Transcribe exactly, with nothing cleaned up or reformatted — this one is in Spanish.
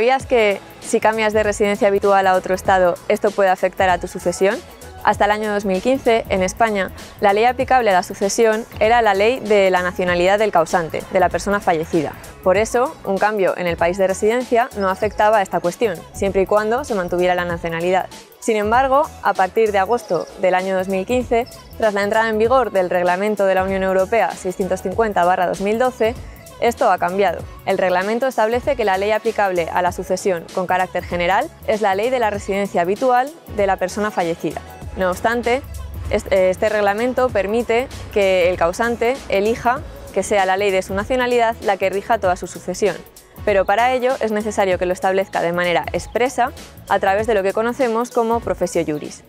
¿Sabías que si cambias de residencia habitual a otro estado, esto puede afectar a tu sucesión? Hasta el año dos mil quince, en España, la ley aplicable a la sucesión era la ley de la nacionalidad del causante, de la persona fallecida. Por eso, un cambio en el país de residencia no afectaba a esta cuestión, siempre y cuando se mantuviera la nacionalidad. Sin embargo, a partir de agosto del año dos mil quince, tras la entrada en vigor del Reglamento de la Unión Europea seiscientos cincuenta barra dos mil doce, esto ha cambiado. El reglamento establece que la ley aplicable a la sucesión con carácter general es la ley de la residencia habitual de la persona fallecida. No obstante, este reglamento permite que el causante elija que sea la ley de su nacionalidad la que rija toda su sucesión, pero para ello es necesario que lo establezca de manera expresa a través de lo que conocemos como professio juris.